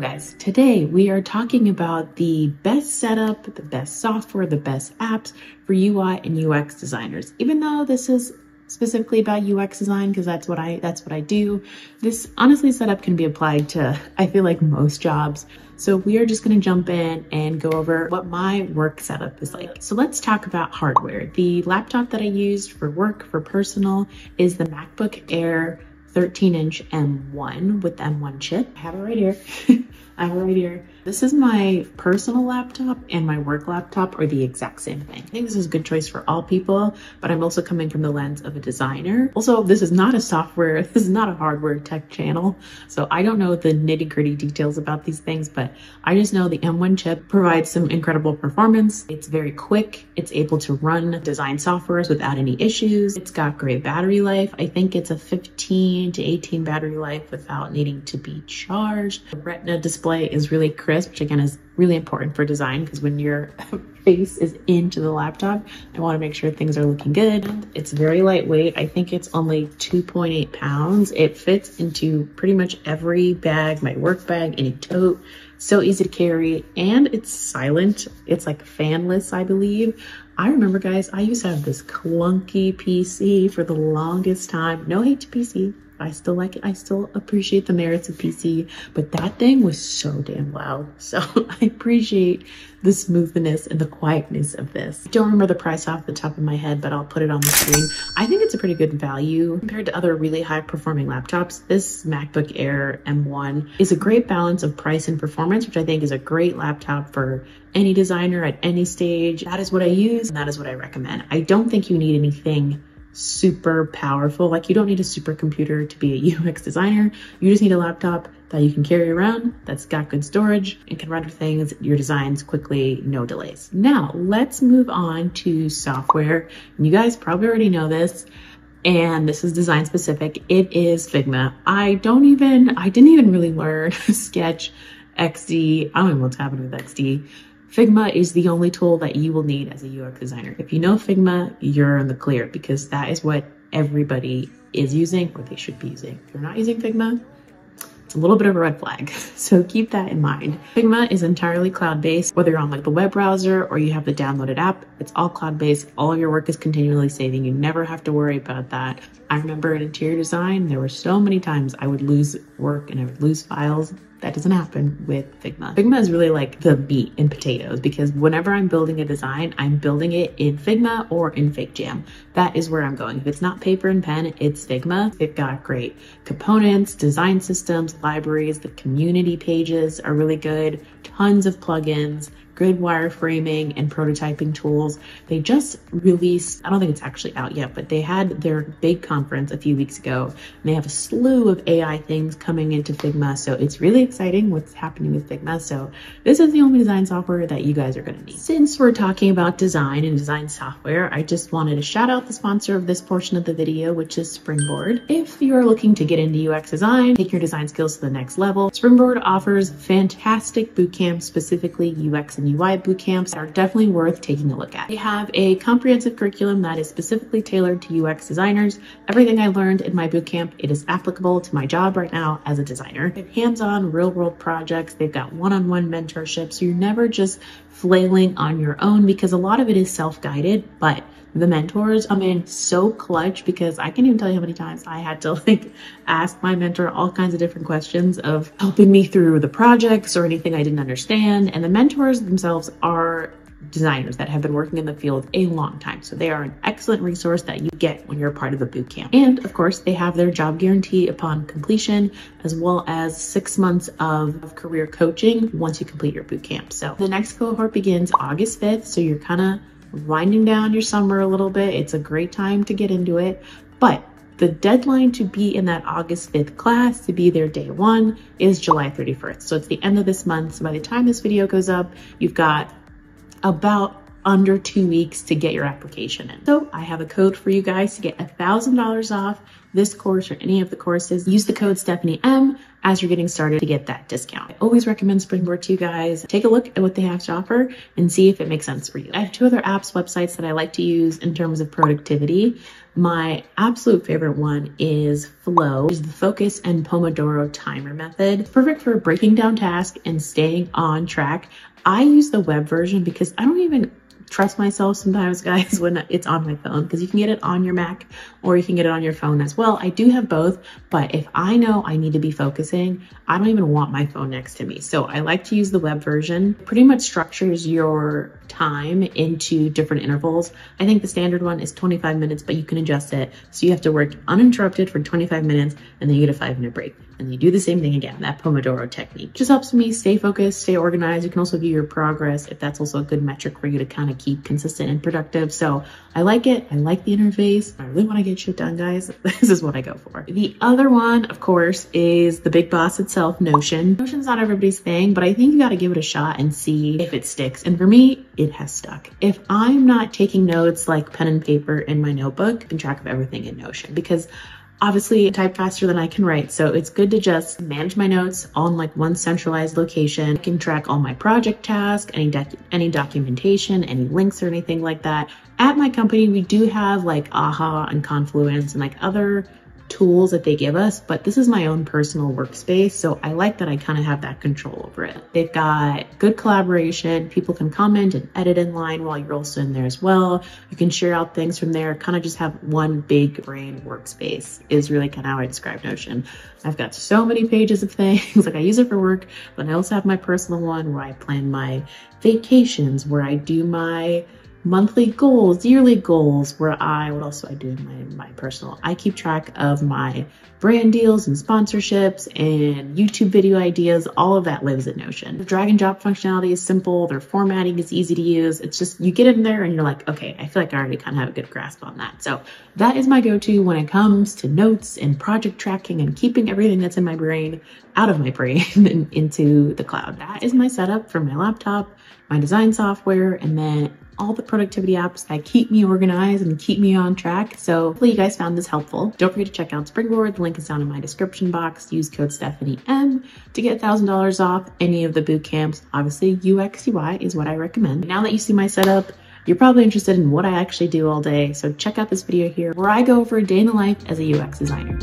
guys, today we are talking about the best setup, the best software, the best apps for UI and UX designers. Even though this is specifically about UX design, because that's what I do, this honestly setup can be applied to, I feel like, most jobs. So we are just gonna jump in and go over what my work setup is like. So let's talk about hardware. The laptop that I used for work, for personal, is the MacBook Air 13-inch M1 with the M1 chip. I have it right here. This is my personal laptop, and my work laptop are the exact same thing. I think this is a good choice for all people, but I'm also coming from the lens of a designer. Also, this is not a software, this is not a hardware tech channel, so I don't know the nitty-gritty details about these things, but I just know the M1 chip provides some incredible performance. It's very quick. It's able to run design softwares without any issues. It's got great battery life. I think it's a 15 to 18 battery life without needing to be charged. The Retina display is really crisp, which again is really important for design, because when your face is into the laptop, I want to make sure things are looking good. It's very lightweight. I think it's only 2.8 pounds. It fits into pretty much every bag, my work bag, any tote. So easy to carry, and it's silent. It's like fanless, I believe. I remember, guys, I used to have this clunky PC for the longest time. No hate to PC. I still like it. I still appreciate the merits of PC, but that thing was so damn loud. So I appreciate the smoothness and the quietness of this. I don't remember the price off the top of my head, but I'll put it on the screen. I think it's a pretty good value compared to other really high performing laptops. This MacBook Air M1 is a great balance of price and performance, which I think is a great laptop for any designer at any stage. That is what I use, and that is what I recommend. I don't think you need anything super powerful. Like, you don't need a supercomputer to be a UX designer. You just need a laptop that you can carry around, that's got good storage, and can render things, your designs quickly, no delays. Now let's move on to software. And you guys probably already know this, and this is design specific. It is Figma. I didn't even really learn Sketch, XD. I don't know what's happened with XD. Figma is the only tool that you will need as a UX designer. If you know Figma, you're in the clear, because that is what everybody is using, or they should be using. If you're not using Figma, it's a little bit of a red flag. So keep that in mind. Figma is entirely cloud-based, whether you're on like the web browser or you have the downloaded app, it's all cloud-based. All of your work is continually saving. You never have to worry about that. I remember in interior design, there were so many times I would lose work and I would lose files. That doesn't happen with Figma. Figma is really like the meat and potatoes, because whenever I'm building a design, I'm building it in Figma or in FigJam. That is where I'm going. If it's not paper and pen, it's Figma. They've got great components, design systems, libraries. The community pages are really good. Tons of plugins, good wireframing and prototyping tools. They just released, I don't think it's actually out yet, but they had their big conference a few weeks ago, and they have a slew of AI things coming into Figma. So it's really exciting what's happening with Figma. So this is the only design software that you guys are gonna need. Since we're talking about design and design software, I just wanted to shout out the sponsor of this portion of the video, which is Springboard. If you're looking to get into UX design, take your design skills to the next level, Springboard offers fantastic boot camps, specifically UX and UI boot camps, are definitely worth taking a look at. They have a comprehensive curriculum that is specifically tailored to UX designers. Everything I learned in my boot camp, it is applicable to my job right now as a designer. They have hands-on real-world projects. They've got one-on-one mentorship, so you're never just flailing on your own, because a lot of it is self-guided, but the mentors come in so clutch, because I can't even tell you how many times I had to like ask my mentor all kinds of different questions of helping me through the projects or anything I didn't understand. And the mentors themselves are designers that have been working in the field a long time, so they are an excellent resource that you get when you're a part of the boot camp. And of course, they have their job guarantee upon completion, as well as 6 months of career coaching once you complete your boot camp. So the next cohort begins August 5th, so you're kind of winding down your summer a little bit. It's a great time to get into it, but the deadline to be in that August 5th class, to be there day one, is July 31st. So it's the end of this month. So by the time this video goes up, you've got about under 2 weeks to get your application in. So I have a code for you guys to get $1,000 off this course or any of the courses. Use the code Stephanie M as you're getting started to get that discount. I always recommend Springboard to you guys. Take a look at what they have to offer and see if it makes sense for you. I have two other apps, websites that I like to use in terms of productivity. My absolute favorite one is Flow, which is the focus and Pomodoro timer method. Perfect for breaking down tasks and staying on track. I use the web version because I don't even trust myself sometimes, guys, when it's on my phone, because you can get it on your Mac or you can get it on your phone as well. I do have both, but if I know I need to be focusing, I don't even want my phone next to me. So I like to use the web version. Pretty much structures your time into different intervals. I think the standard one is 25 minutes, but you can adjust it. So you have to work uninterrupted for 25 minutes and then you get a 5-minute break. And you do the same thing again, that Pomodoro technique. Just helps me stay focused, stay organized. You can also view your progress if that's also a good metric for you to kind of keep consistent and productive. So I like it. I like the interface. I really want to get shit done, guys. This is what I go for. The other one, of course, is the big boss itself, Notion. Notion's not everybody's thing, but I think you got to give it a shot and see if it sticks. And for me, it has stuck. If I'm not taking notes like pen and paper in my notebook, keep track of everything in Notion, because obviously I type faster than I can write. So it's good to just manage my notes on like one centralized location. I can track all my project tasks, any documentation, any links or anything like that. At my company, we do have like AHA and Confluence and like other tools that they give us, but this is my own personal workspace. So I like that I kind of have that control over it. They've got good collaboration. People can comment and edit in line while you're also in there as well. You can share out things from there. Kind of just have one big brain workspace is really kind of how I describe Notion. I've got so many pages of things. Like I use it for work, but I also have my personal one where I plan my vacations, where I do my monthly goals, yearly goals, where what else do I do in my personal? I keep track of my brand deals and sponsorships and YouTube video ideas. All of that lives in Notion. The drag and drop functionality is simple. Their formatting is easy to use. It's just, you get in there and you're like, okay, I feel like I already kind of have a good grasp on that. So that is my go-to when it comes to notes and project tracking and keeping everything that's in my brain out of my brain and into the cloud. That is my setup for my laptop, my design software, and then all the productivity apps that keep me organized and keep me on track. So hopefully you guys found this helpful. Don't forget to check out Springboard. The link is down in my description box. Use code Stephanie M to get $1,000 off any of the boot camps. Obviously UX UI is what I recommend. Now that you see my setup, you're probably interested in what I actually do all day. So check out this video here where I go over a day in the life as a UX designer.